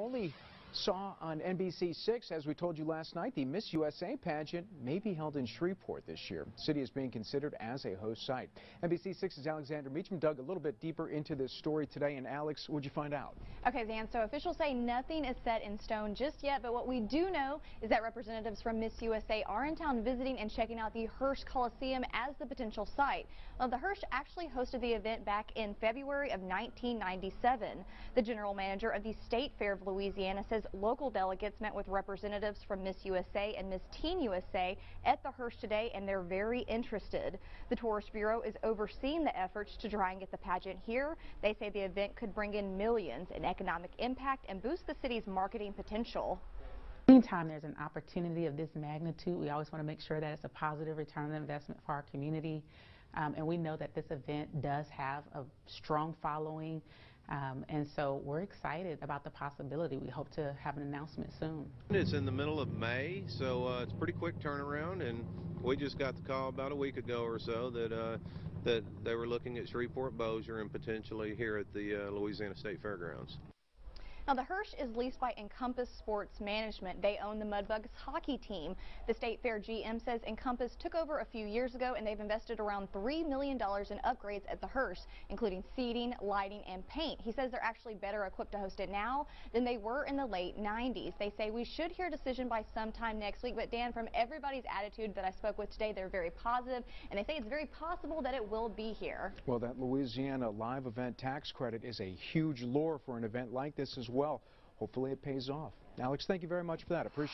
Only saw on NBC6, as we told you last night, the Miss USA pageant may be held in Shreveport this year. The city is being considered as a host site. NBC6's Alexander Meacham dug a little bit deeper into this story today. And Alex, what'd you find out? Okay, Zan, so officials say nothing is set in stone just yet, but what we do know is that representatives from Miss USA are in town visiting and checking out the Hirsch Coliseum as the potential site. Well, the Hirsch actually hosted the event back in February of 1997. The general manager of the State Fair of Louisiana says local delegates met with representatives from Miss USA and Miss Teen USA at the Hirsch today, and they're very interested. The Tourist Bureau is overseeing the efforts to try and get the pageant here. They say the event could bring in millions in economic impact and boost the city's marketing potential. Anytime there's an opportunity of this magnitude, we always want to make sure that it's a positive return on investment for our community. And we know that this event does have a strong following. And so we're excited about the possibility. We hope to have an announcement soon. It's in the middle of May, so it's a pretty quick turnaround, and we just got the call about a week ago or so that they were looking at Shreveport, Bozier, and potentially here at the Louisiana State Fairgrounds. Now, the Hirsch is leased by Encompass Sports Management. They own the Mudbugs hockey team. The State Fair GM says Encompass took over a few years ago, and they've invested around $3 million in upgrades at the Hirsch, including seating, lighting, and paint. He says they're actually better equipped to host it now than they were in the late 90s. They say we should hear a decision by sometime next week, but Dan, from everybody's attitude that I spoke with today, they're very positive, and they say it's very possible that it will be here. Well, that Louisiana live event tax credit is a huge lure for an event like this as well. Hopefully it pays off. Alex, thank you very much for that. Appreciate it.